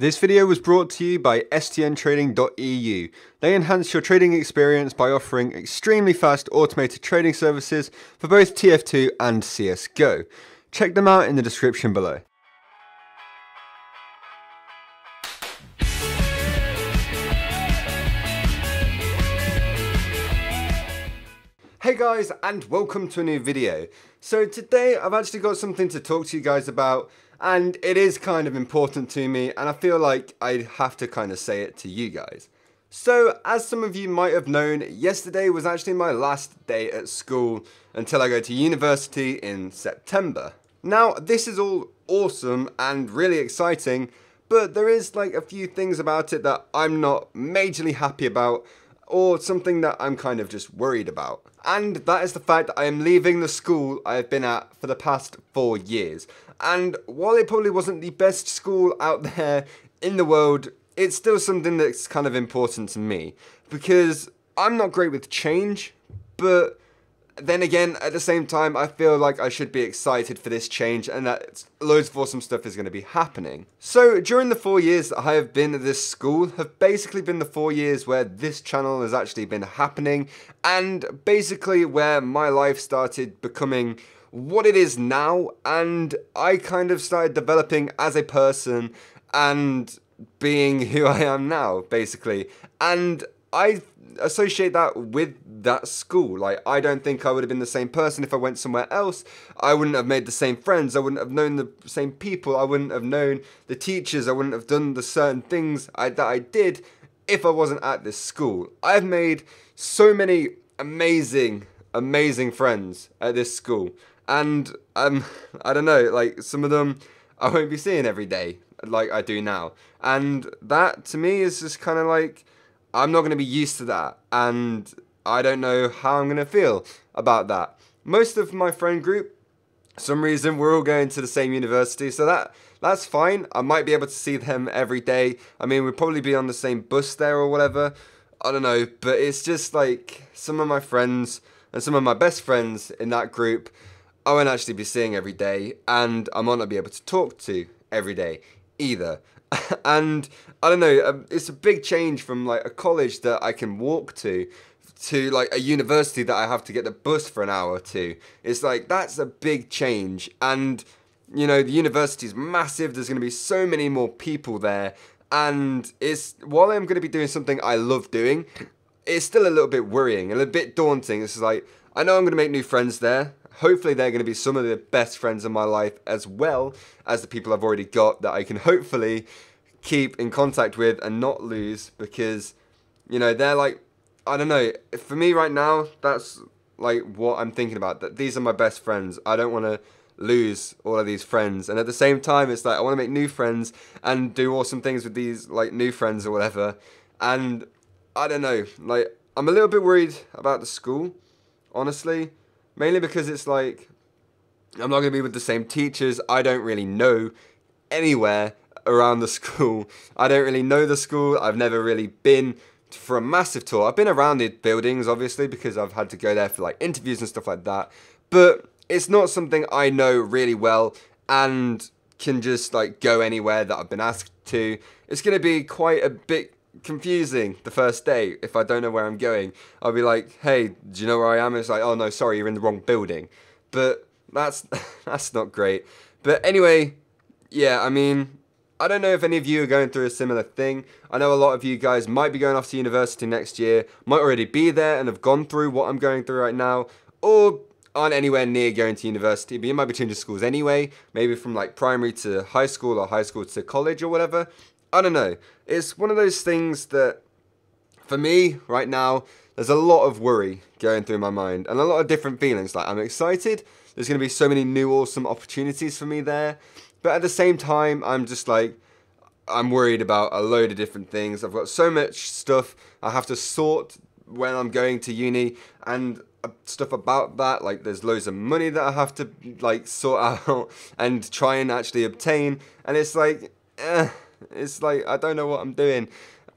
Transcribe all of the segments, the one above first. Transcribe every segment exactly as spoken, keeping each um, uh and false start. This video was brought to you by S T N trading dot E U. They enhance your trading experience by offering extremely fast automated trading services for both T F two and C S G O. Check them out in the description below. Hey guys, and welcome to a new video. So today I've actually got something to talk to you guys about, and it is kind of important to me, and I feel like I have to kind of say it to you guys. So as some of you might have known, yesterday was actually my last day at school until I go to university in September. Now this is all awesome and really exciting, but there is like a few things about it that I'm not majorly happy about, or something that I'm kind of just worried about. And that is the fact that I am leaving the school I have been at for the past four years. And while it probably wasn't the best school out there in the world, it's still something that's kind of important to me, because I'm not great with change, but then again, at the same time, I feel like I should be excited for this change and that loads of awesome stuff is going to be happening. So during the four years that I have been at this school have basically been the four years where this channel has actually been happening, and basically where my life started becoming what it is now, and I kind of started developing as a person and being who I am now, basically. And I associate that with that school. Like, I don't think I would have been the same person if I went somewhere else. I wouldn't have made the same friends. I wouldn't have known the same people. I wouldn't have known the teachers. I wouldn't have done the certain things I, that I did if I wasn't at this school. I've made so many amazing, amazing friends at this school. And um, I don't know, like, some of them I won't be seeing every day like I do now. And that, to me, is just kind of like, I'm not going to be used to that, and I don't know how I'm going to feel about that. Most of my friend group, for some reason, we're all going to the same university, so that that's fine. I might be able to see them every day. I mean, we'd probably be on the same bus there or whatever. I don't know, but it's just like some of my friends and some of my best friends in that group I won't actually be seeing every day, and I might not be able to talk to every day either. And I don't know, it's a big change from like a college that I can walk to, to like a university that I have to get the bus for an hour to. It's like, that's a big change. And you know, the university is massive. There's going to be so many more people there. And it's, while I'm going to be doing something I love doing, it's still a little bit worrying and a bit daunting. It's like, I know I'm going to make new friends there. Hopefully they're going to be some of the best friends in my life, as well as the people I've already got that I can hopefully keep in contact with and not lose, because, you know, they're like, I don't know, for me right now, that's like what I'm thinking about, that these are my best friends. I don't want to lose all of these friends. And at the same time, it's like, I want to make new friends and do awesome things with these like new friends or whatever. And I don't know, like, I'm a little bit worried about the school, honestly. Mainly because it's like, I'm not going to be with the same teachers. I don't really know anywhere around the school. I don't really know the school. I've never really been for a massive tour. I've been around the buildings, obviously, because I've had to go there for like interviews and stuff like that. But it's not something I know really well and can just like go anywhere that I've been asked to. It's going to be quite a bit confusing the first day. If I don't know where I'm going, I'll be like, hey, do you know where I am? It's like, oh no, sorry, you're in the wrong building. But that's that's not great. But anyway, yeah, I mean, I don't know if any of you are going through a similar thing. I know a lot of you guys might be going off to university next year, might already be there and have gone through what I'm going through right now, or aren't anywhere near going to university, but you might be changing schools anyway, maybe from like primary to high school or high school to college or whatever. I don't know, it's one of those things that, for me, right now, there's a lot of worry going through my mind, and a lot of different feelings. Like, I'm excited, there's going to be so many new awesome opportunities for me there, but at the same time, I'm just like, I'm worried about a load of different things. I've got so much stuff I have to sort when I'm going to uni, and stuff about that, like there's loads of money that I have to like sort out and try and actually obtain, and it's like, eh. It's like, I don't know what I'm doing,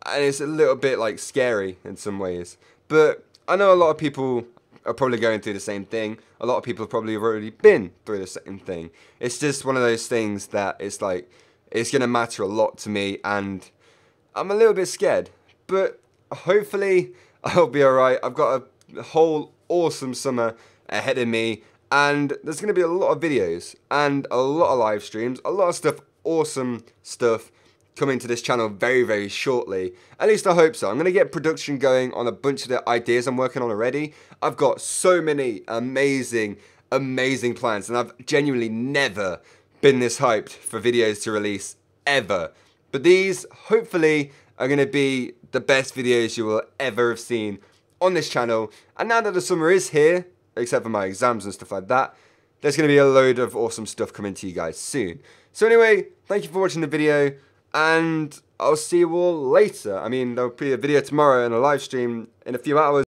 and it's a little bit like scary in some ways. But I know a lot of people are probably going through the same thing. A lot of people probably have already been through the same thing. It's just one of those things that it's like, it's going to matter a lot to me, and I'm a little bit scared, but hopefully I'll be alright. I've got a whole awesome summer ahead of me, and there's going to be a lot of videos and a lot of live streams, a lot of stuff, awesome stuff coming to this channel very, very shortly. At least I hope so. I'm going to get production going on a bunch of the ideas I'm working on already. I've got so many amazing, amazing plans, and I've genuinely never been this hyped for videos to release ever. But these, hopefully, are going to be the best videos you will ever have seen on this channel. And now that the summer is here, except for my exams and stuff like that, there's going to be a load of awesome stuff coming to you guys soon. So anyway, thank you for watching the video, and I'll see you all later. I mean, there'll be a video tomorrow and a live stream in a few hours.